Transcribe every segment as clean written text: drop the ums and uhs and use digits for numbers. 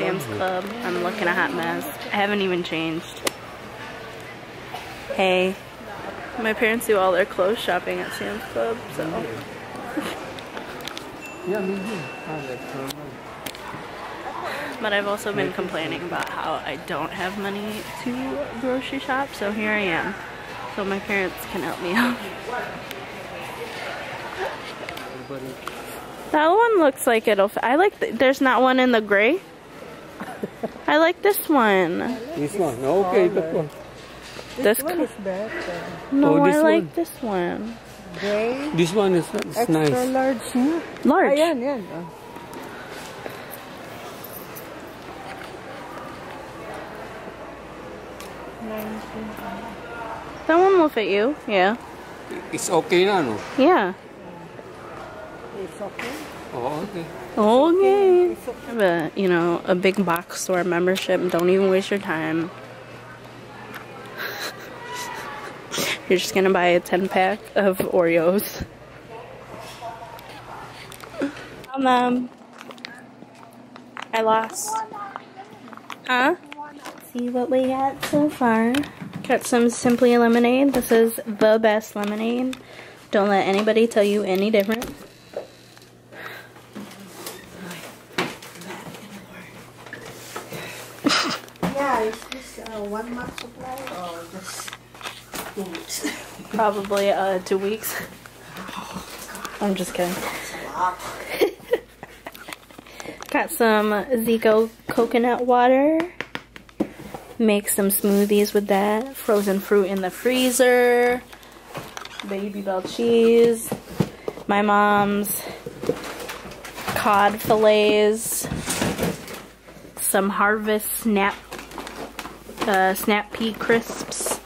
Sam's Club. I'm looking a hot mess. I haven't even changed. Hey. My parents do all their clothes shopping at Sam's Club, so. Yeah, me too. But I've also been complaining about how I don't have money to grocery shop, so here I am. So my parents can help me out. That one looks like it'll. I like. There's not one in the gray. I like this one. This one, okay, that one. This one is better. No, oh, I like this one. Gray. This one is extra nice. Extra large. Hmm? Large. Ah, yan, yan. Oh. That one will fit you, yeah. It's okay na, no? Yeah. It's okay. Oh, okay. Okay. But, you know, a big box store membership, don't even waste your time. You're just gonna buy a 10-pack of Oreos. I lost. Huh? See what we got so far. Got some Simply Lemonade. This is the best lemonade. Don't let anybody tell you any different. Yeah, is this a 1 month supply or just 2 weeks? Probably 2 weeks. I'm just kidding. Got some Zico coconut water. Make some smoothies with that. Frozen fruit in the freezer. Babybel cheese. My mom's cod fillets. Some Harvest snap pea crisps.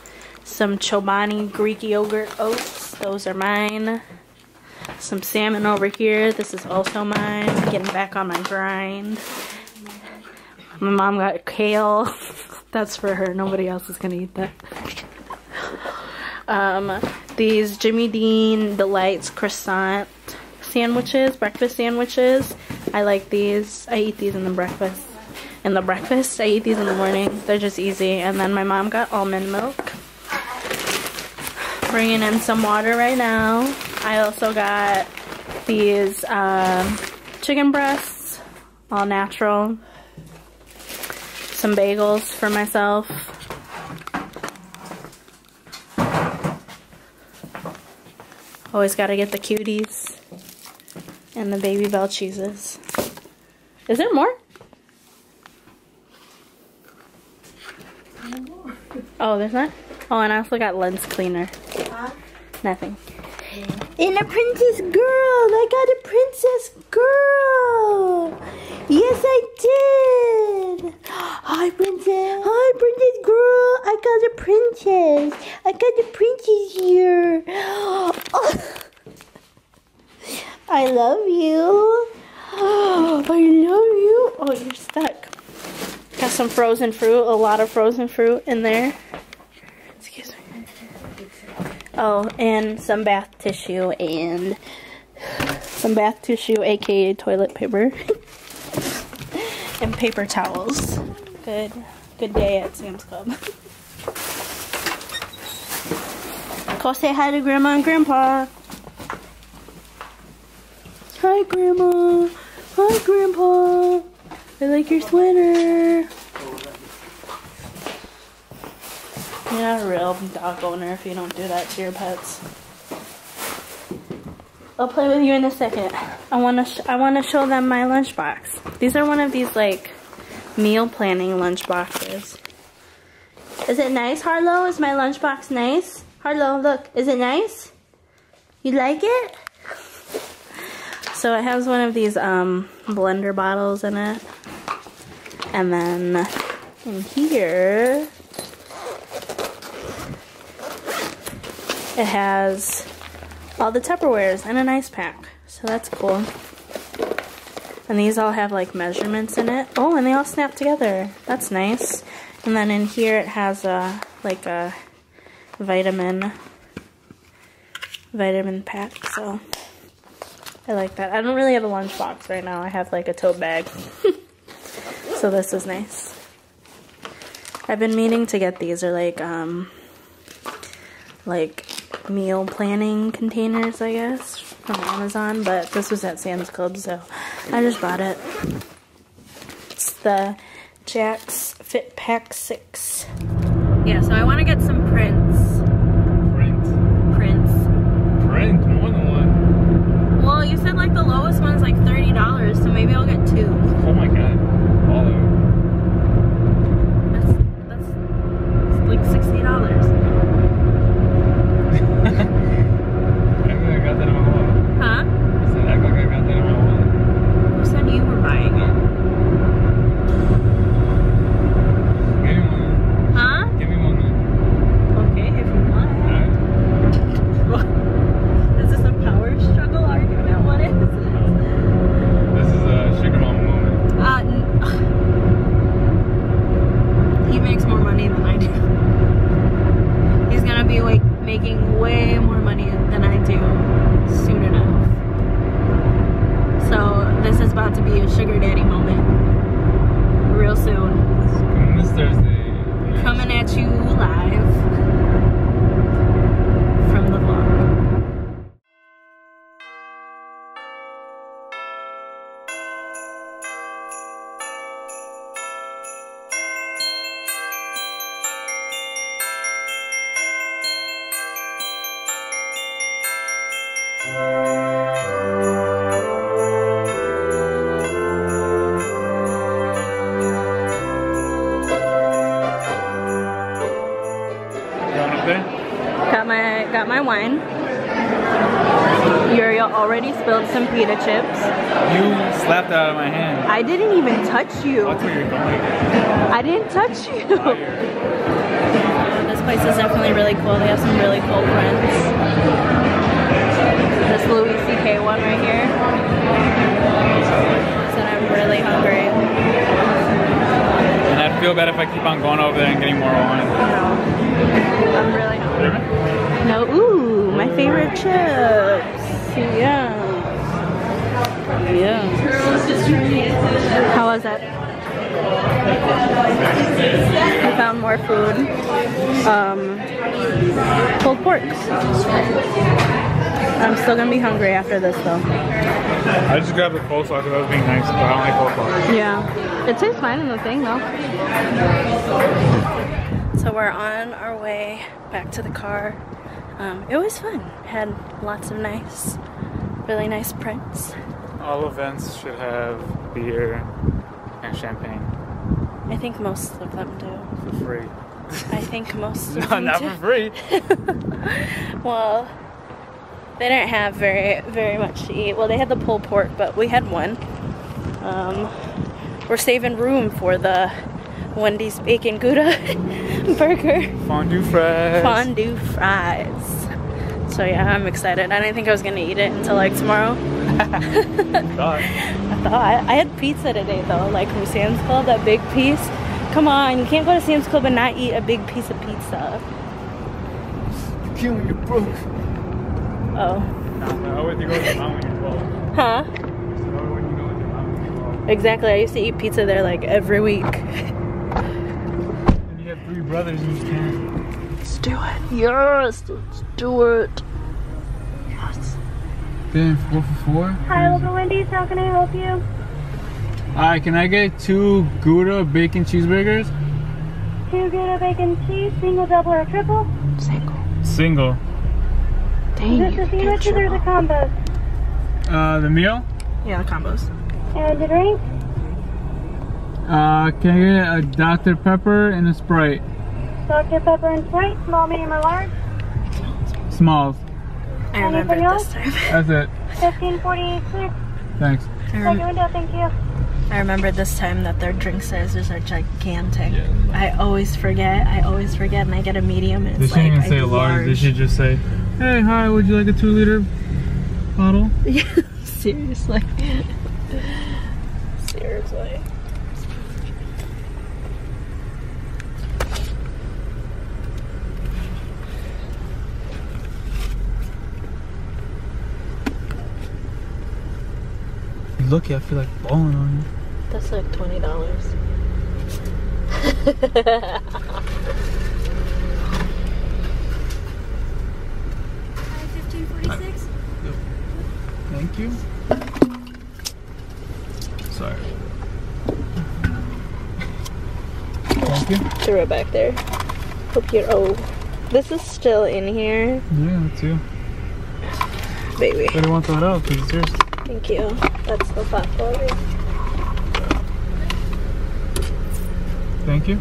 Some Chobani Greek yogurt oats. Those are mine. Some salmon over here. This is also mine. Getting back on my grind. My mom got kale. That's for her. Nobody else is gonna eat that. These Jimmy Dean Delights croissant sandwiches, breakfast sandwiches. I like these. I eat these in the breakfast. I eat these in the morning. They're just easy. And then my mom got almond milk. Bringing in some water right now. I also got these chicken breasts, all natural. Some bagels for myself. Always gotta get the cuties and the Babybel cheeses. Is there more? No more. Oh, there's not? Oh, and I also got lens cleaner. Huh? Nothing. And a princess girl! I got a princess girl! Yes, I did! Hi, princess! Hi, princess girl! I got a princess! I got a princess here! I love you! I love you! Oh, you're stuck. Got some frozen fruit, a lot of frozen fruit in there. Excuse me. Oh, and some bath tissue and some bath tissue, aka toilet paper, and paper towels. Good day at Sam's Club. Go say hi to Grandma and Grandpa. Hi, Grandma. Hi, Grandpa. I like your sweater. You're not a real dog owner if you don't do that to your pets. I'll play with you in a second. I wanna show them my lunchbox. These are one of these like meal planning lunch boxes. Is it nice, Harlow? Is my lunchbox nice? Harlow, look. Is it nice? You like it? So it has one of these blender bottles in it, and then in here. It has all the Tupperwares and an ice pack, so that's cool. And these all have like measurements in it. Oh, and they all snap together. That's nice. And then in here it has a like a vitamin pack. So I like that. I don't really have a lunchbox right now. I have like a tote bag. So So this is nice. I've been meaning to get these. They're like meal planning containers, I guess, from Amazon, but this was at Sam's Club, so I just bought it. It's the Jack's Fit Pack 6. Yeah, so I want to get some prints. Print? More than one. Well, you said like the lowest one's like $30, so maybe I'll get two. Oh my god. All over. That's like $60. I feel like I got that in my wallet. Huh? I said I feel like I got that in my wallet. You said you were buying it. Got my wine. Uriel already spilled some pita chips. You slapped that out of my hand. I didn't even touch you. That's where you're going. I didn't touch you. This place is definitely really cool. They have some really cool prints. This Louis CK one right here. So I'm really hungry. And I'd feel bad if I keep on going over there and getting more wine. No. I'm really hungry. No, ooh, my favorite chips. Yeah. Yeah. How was that? I found more food. Pulled pork. I'm still gonna be hungry after this though. I just grabbed the coleslaw because I was being nice, but I don't like coleslaw. Yeah. It tastes fine in the thing though. So we're on our way back to the car. It was fun. Had lots of nice, really nice prints. All events should have beer and champagne. I think most of them do. For free. I think most of them do. Not for free. Well, they didn't have very much to eat. Well, they had the pulled pork, but we had one. We're saving room for the Wendy's Bacon Gouda burger. Fondue fries. So yeah, I'm excited. I didn't think I was gonna eat it until like tomorrow. I thought. I had pizza today though, like from Sam's Club, that big piece. Come on, you can't go to Sam's Club and not eat a big piece of pizza. You can't when you're broke. Oh. I always go with your mom when you're broke. Huh? Exactly, I used to eat pizza there like every week. And you have three brothers in this town. Let's do it. Yes, let's do it. Yes. Been 4 for 4. Hi, welcome Wendy's. How can I help you? Hi, can I get 2 Gouda bacon cheeseburgers? 2 Gouda bacon cheese, single, double, or triple? Single. Single. Dang. Is this a sandwich or the combos? The meal? Yeah, the combos. And a drink? Can I get a Dr. Pepper and a Sprite? Dr. Pepper and Sprite, small, medium, or large? Smalls. I remember this time. That's it. 1548 6. Thanks. Second window, thank you. I remember this time that their drink sizes are gigantic. Yeah. I always forget, and I get a medium, and it's like, they shouldn't even say a large. They should just say, hey, hi, would you like a 2-liter bottle? Yeah, seriously. Seriously. Lucky I feel like balling on you. That's like $20. 1546. Yep. Thank you. Sorry. Thank you. Throw it back there. Hope you're old. This is still in here. Yeah, too. Baby. I don't want that out because it's yours. Thank you. That's the platform. Thank you.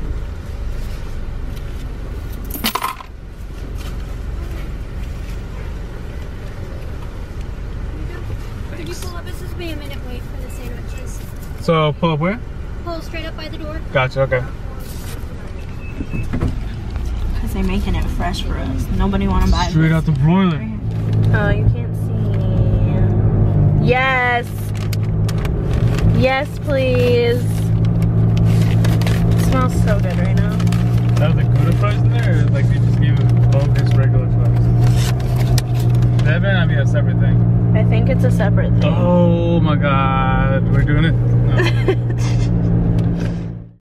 Could you pull up? It's just be a minute wait for the sandwiches. So pull up where? Pull straight up by the door. Gotcha. Okay. Because they're making it fresh for us. Nobody want to buy it. Straight out the broiler. Oh, you can't see. Yes. Yes, please. It smells so good right now. Is that the Gouda fries in there, or like they just gave it both as regular fries? That better not be a separate thing. I think it's a separate thing. Oh my